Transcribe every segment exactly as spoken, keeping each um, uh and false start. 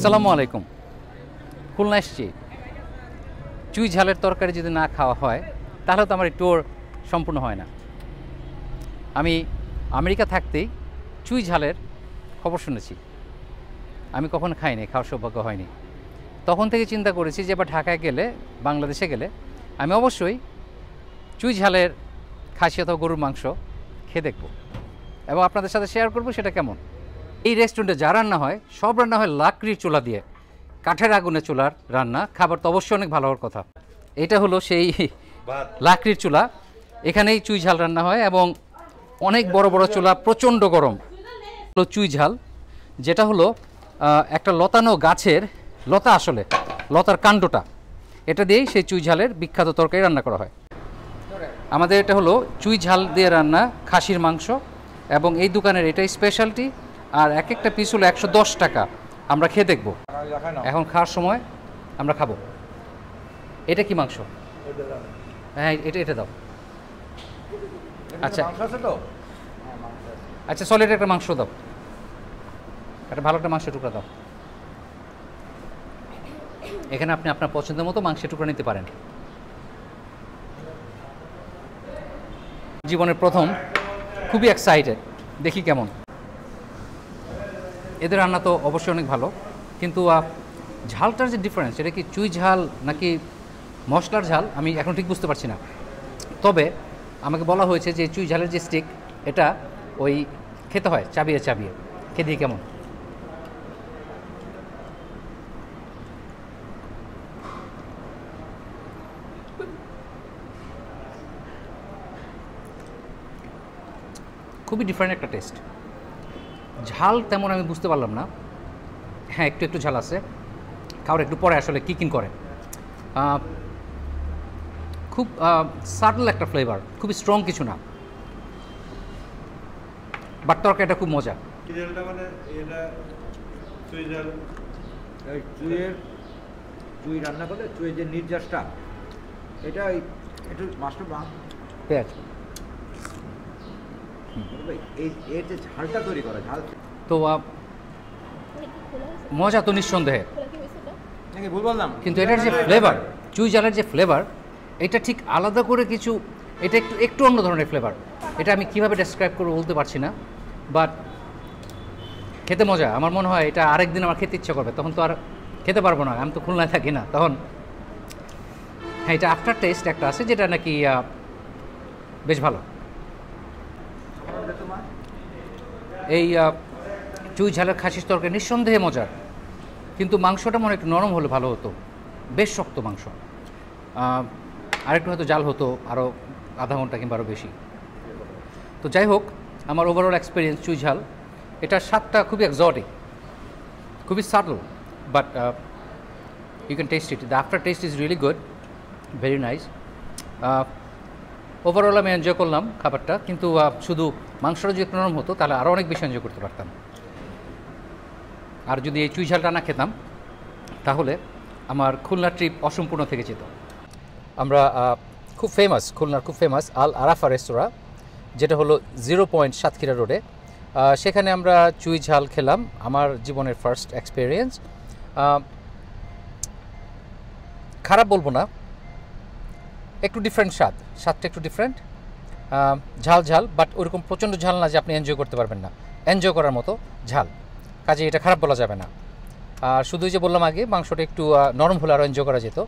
আসসালামু আলাইকুম। খুলনা এসেছি, চুই ঝালের তরকারি যদি না খাওয়া হয় তাহলে তো আমার এই ট্যুর সম্পূর্ণ হয় না। আমি আমেরিকা থাকতেই চুই ঝালের খবর শুনেছি, আমি কখন খাইনি, খাওয়ার সৌভাগ্য হয়নি। তখন থেকে চিন্তা করেছি যে এবার ঢাকায় গেলে, বাংলাদেশে গেলে আমি অবশ্যই চুই ঝালের খাসি অথবা গরুর মাংস খেয়ে দেখব এবং আপনাদের সাথে শেয়ার করব সেটা কেমন। এই রেস্টুরেন্টে যা রান্না হয় সব রান্না হয় লাকড়ির চুলা দিয়ে, কাঠের আগুনে চুলার রান্না, খাবার তো অবশ্যই অনেক ভালো হওয়ার কথা। এটা হলো সেই লাকড়ির চুলা, এখানেই চুই ঝাল রান্না হয় এবং অনেক বড় বড় চুলা, প্রচণ্ড গরম। হলো চুই ঝাল, যেটা হলো একটা লতানো গাছের লতা, আসলে লতার কাণ্ডটা, এটা দিয়েই সেই চুই ঝালের বিখ্যাত তরকারি রান্না করা হয়। আমাদের এটা হলো চুই ঝাল দিয়ে রান্না খাসির মাংস এবং এই দোকানের এটাই স্পেশালিটি। আর এক একটা পিস হলো একশো দশ টাকা। আমরা খেয়ে দেখব, এখন খাওয়ার সময় আমরা খাবো। এটা কি মাংস? হ্যাঁ, এটা এটা দাও। আচ্ছা আচ্ছা, সলিড একটা মাংস দাও, একটা ভালো একটা মাংসের টুকরা দাও। এখানে আপনি আপনার পছন্দের মতো মাংসের টুকরা নিতে পারেন। জীবনের প্রথম, খুবই এক্সাইটেড, দেখি কেমন। এদের রান্না তো অবশ্যই অনেক ভালো, কিন্তু ঝালটার যে ডিফারেন্স, এটা কি চুই ঝাল নাকি মশলার ঝাল আমি এখন ঠিক বুঝতে পারছি না। তবে আমাকে বলা হয়েছে যে চুই ঝালের যে স্টিক, এটা ওই খেতে হয় চাবিয়ে চাবিয়ে। খেয়ে দিয়ে কেমন? খুবই ডিফারেন্ট একটা টেস্ট। ঝাল তেমন আমি বুঝতে পারলাম না, হ্যাঁ একটু একটু ঝাল আছে। খাওয়ার একটু পরে আসলে কি কিন করে। খুব সাটল একটা ফ্লেভার, খুবই স্ট্রং কিছু না, বাট তরকারিটা খুব মজা। চুই রান্না করলে চুইয়ের যে নির্যাসটা, এটা একটু মাস্টার বা পেঁয়াজ, এই যে ঝালটা তৈরি করে, ঝাল তো মজা তো নিঃসন্দেহে, কিন্তু এটার যে ফ্লেভার, চুই ঝালের যে ফ্লেভার, এটা ঠিক আলাদা করে কিছু, এটা একটু একটু অন্য ধরনের ফ্লেভার। এটা আমি কীভাবে ডেসক্রাইব করবো বলতে পারছি না, বাট খেতে মজা। আমার মনে হয় এটা আরেকদিন আমার খেতে ইচ্ছা করবে, তখন তো আর খেতে পারবো না, আমি তো খুলনায় থাকি না তখন। হ্যাঁ, এটা আফটার টেস্ট একটা আছে যেটা নাকি বেশ ভালো। এই চুই ঝালের খাসির তরকারি নিঃসন্দেহে মজার, কিন্তু মাংসটা মনে একটু নরম হলে ভালো হতো, বেশ শক্ত মাংস। আরেকটু হয়তো জাল হতো আরও আধা ঘন্টা কিংবা আরও বেশি। তো যাই হোক, আমার ওভারঅল এক্সপিরিয়েন্স চুই ঝাল, এটার স্বাদটা খুবই এক্সটিক, খুবই subtle, but you can taste it, the after test is really good, very nice. Overall আমি এনজয় করলাম খাবারটা, কিন্তু শুধু মাংসটা যদি নরম হতো তাহলে আরও অনেক বেশি এনজয় করতে পারতাম। আর যদি এই চুই ঝালটা না খেতাম তাহলে আমার খুলনা ট্রিপ অসম্পূর্ণ থেকে যেত। আমরা খুব ফেমাস, খুলনার খুব ফেমাস আল আরাফা রেস্তোরাঁ, যেটা হলো জিরো পয়েন্ট সাতক্ষীরা রোডে, সেখানে আমরা চুই ঝাল খেলাম। আমার জীবনের ফার্স্ট এক্সপিরিয়েন্স, খারাপ বলবো না, একটু ডিফারেন্ট স্বাদ, স্বাদটা একটু ডিফারেন্ট, ঝাল ঝাল, বাট ওরকম প্রচণ্ড ঝাল না যে আপনি এনজয় করতে পারবেন না, এনজয় করার মতো ঝাল, কাজে এটা খারাপ বলা যাবে না। আর শুধুই যে বললাম আগে, মাংসটা একটু নরম হলে আরও এনজয় করা যেত,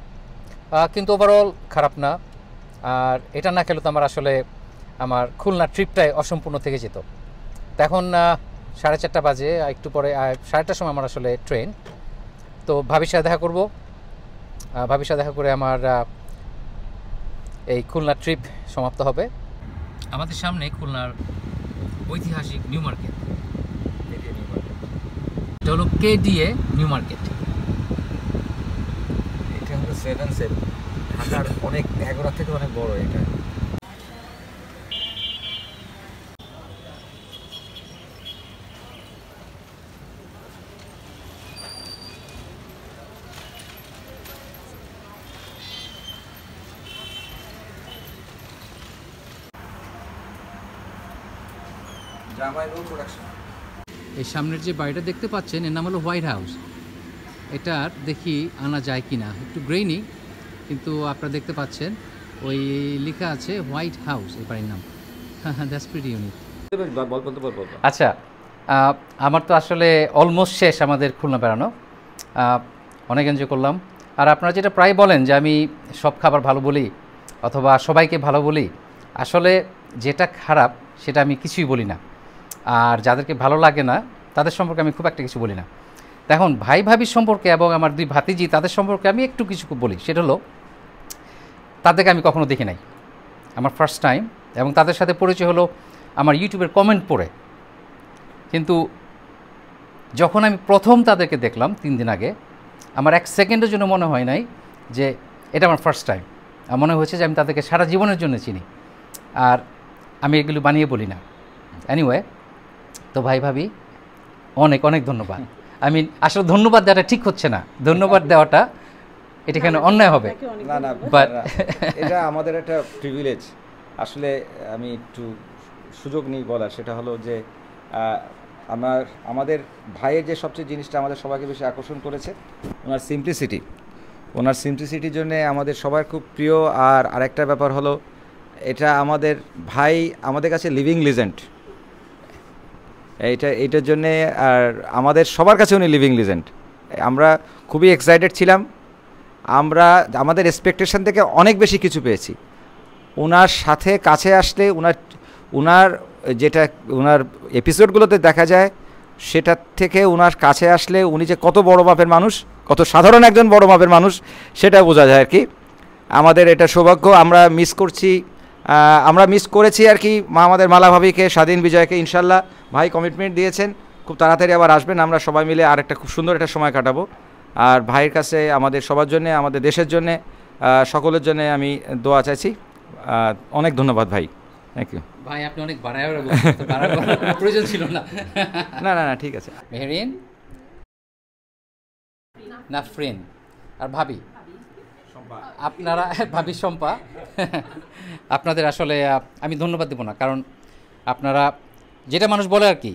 কিন্তু ওভারঅল খারাপ না। আর এটা না খেলে তো আমার আসলে আমার খুলনা ট্রিপটাই অসম্পূর্ণ থেকে যেত। তো এখন সাড়ে চারটা বাজে, একটু পরে সাড়ে চারটার সময় আমার আসলে ট্রেন, তো ভাবির সাথে দেখা করবো। ভাবির সাথে দেখা করে আমার এই খুলনা ট্রিপ সমাপ্ত হবে। আমাদের সামনে খুলনার ঐতিহাসিক নিউ মার্কেট, এটা হলো কেডিএ নিউ মার্কেট, এটা হলো সেভেন সেল, ঢাকার অনেক এগারো থেকে অনেক বড় এটা। এই সামনের যে বাড়িটা দেখতে পাচ্ছেন এর নাম হলো হোয়াইট হাউস। এটার দেখি আনা যায় কিনা, একটু গ্রেইনি কিন্তু আপনারা দেখতে পাচ্ছেন ওই লেখা আছে হোয়াইট হাউস এই বাড়ির নাম। That's pretty unique. আচ্ছা, আমার তো আসলে অলমোস্ট শেষ আমাদের খুলনা বেড়ানো, অনেক এনজয় করলাম। আর আপনারা যেটা প্রায় বলেন যে আমি সব খাবার ভালো বলি অথবা সবাইকে ভালো বলি, আসলে যেটা খারাপ সেটা আমি কিছুই বলি না, আর যাদেরকে ভালো লাগে না তাদের সম্পর্কে আমি খুব একটা কিছু বলি না। এখন ভাই ভাবির সম্পর্কে এবং আমার দুই ভাতিজি তাদের সম্পর্কে আমি একটু কিছু বলি, সেটা হলো তাদেরকে আমি কখনো দেখি নাই, আমার ফার্স্ট টাইম, এবং তাদের সাথে পরিচয় হলো আমার ইউটিউবের কমেন্ট পড়ে। কিন্তু যখন আমি প্রথম তাদেরকে দেখলাম তিন দিন আগে, আমার এক সেকেন্ডের জন্য মনে হয় নাই যে এটা আমার ফার্স্ট টাইম, মনে হয়েছে যে আমি তাদেরকে সারা জীবনের জন্য চিনি। আর আমি এগুলো বানিয়ে বলি না। এনিওয়ে, তো ভাই ভাবি অনেক অনেক ধন্যবাদ। আমি আসলে ধন্যবাদ দেওয়াটা ঠিক হচ্ছে না, ধন্যবাদ দেওয়াটা এটা কেন অন্যায় হবে, না না, এটা আমাদের একটা প্রিভিলেজ। আসলে আমি একটু সুযোগ নিয়ে বলার, সেটা হলো যে আমার আমাদের ভাইয়ের যে সবচেয়ে জিনিসটা আমাদের সবাইকে বেশি আকর্ষণ করেছে ওনার সিম্পলিসিটি, ওনার সিম্পলিসিটির জন্যে আমাদের সবার খুব প্রিয়। আর আরেকটা ব্যাপার হলো এটা আমাদের ভাই আমাদের কাছে লিভিং লিজেন্ড, এইটা এইটার জন্যে আর আমাদের সবার কাছে উনি লিভিং লিজেন্ড। আমরা খুবই এক্সাইটেড ছিলাম, আমরা আমাদের এক্সপেকটেশন থেকে অনেক বেশি কিছু পেয়েছি। ওনার সাথে কাছে আসলে ওনার ওনার যেটা ওনার এপিসোডগুলোতে দেখা যায় সেটার থেকে ওনার কাছে আসলে উনি যে কত বড় মাপের মানুষ, কত সাধারণ একজন বড় মাপের মানুষ, সেটা বোঝা যায় আর কি। আমাদের এটা সৌভাগ্য, আমরা মিস করছি, আমরা মিস করেছি আর কি। মা আমাদের মালা ভাবিকে, স্বাধীন বিজয়কে, ইনশাল্লাহ ভাই কমিটমেন্ট দিয়েছেন খুব তাড়াতাড়ি আবার আসবেন, আমরা সবাই মিলে আর একটা খুব সুন্দর একটা সময় কাটাবো। আর ভাইয়ের কাছে আমাদের সবার জন্যে, আমাদের দেশের জন্যে, সকলের জন্যে আমি দোয়া চাইছি। অনেক ধন্যবাদ ভাই, থ্যাংক ইউ ভাই। আপনি অনেক বাড়ায় প্রয়োজন ছিল না, না না না, ঠিক আছে। মেহরিন না ফ্রেন্ড আর ভাবি, আপনারা ভাবি শম্পা, আপনাদের আসলে আমি ধন্যবাদ দেব না, কারণ আপনারা যেটা মানুষ বলে আর কি,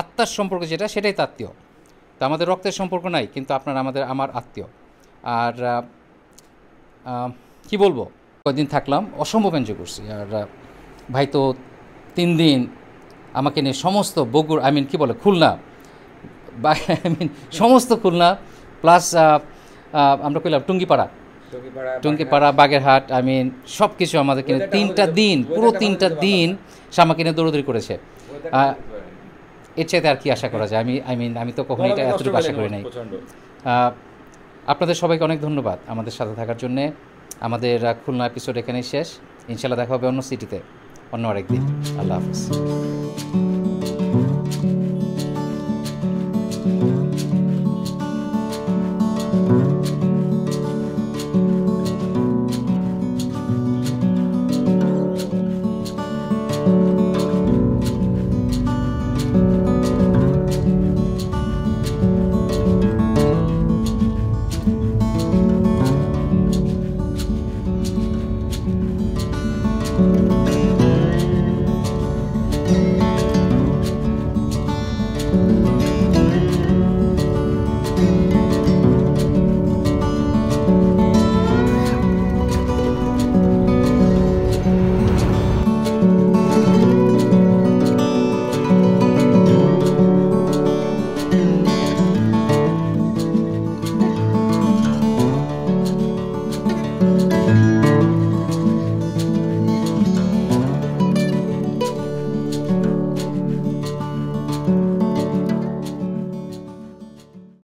আত্মার সম্পর্ক যেটা সেটাই তো আত্মীয়। তো আমাদের রক্তের সম্পর্ক নাই, কিন্তু আপনারা আমাদের আমার আত্মীয়। আর কি বলবো, কয়েকদিন থাকলাম, অসম্ভব এনজয় করছি। আর ভাই তো তিন দিন আমাকে নিয়ে সমস্ত বগুড়, আই মিন কী বলে খুলনা, বা আই মিন সমস্ত খুলনা প্লাস আমরা কইলাম টুঙ্গিপাড়া, টুঙ্গিপাড়া, বাগেরহাট, আই মিন সব কিছু আমাদের কিনে তিনটা দিন, পুরো তিনটা দিন সে আমাকে নিয়ে দৌড়দৌড়ি করেছে। এর চাইতে আর কি আশা করা যায়, আমি আই মিন আমি তো কখনো এটা এতটুকু আশা করি নাই। আপনাদের সবাইকে অনেক ধন্যবাদ আমাদের সাথে থাকার জন্যে। আমাদের খুলনা এপিসোড এখানেই শেষ, ইনশাল্লাহ দেখা হবে অন্য সিটিতে অন্য আরেকদিন। আল্লাহ হাফিজ।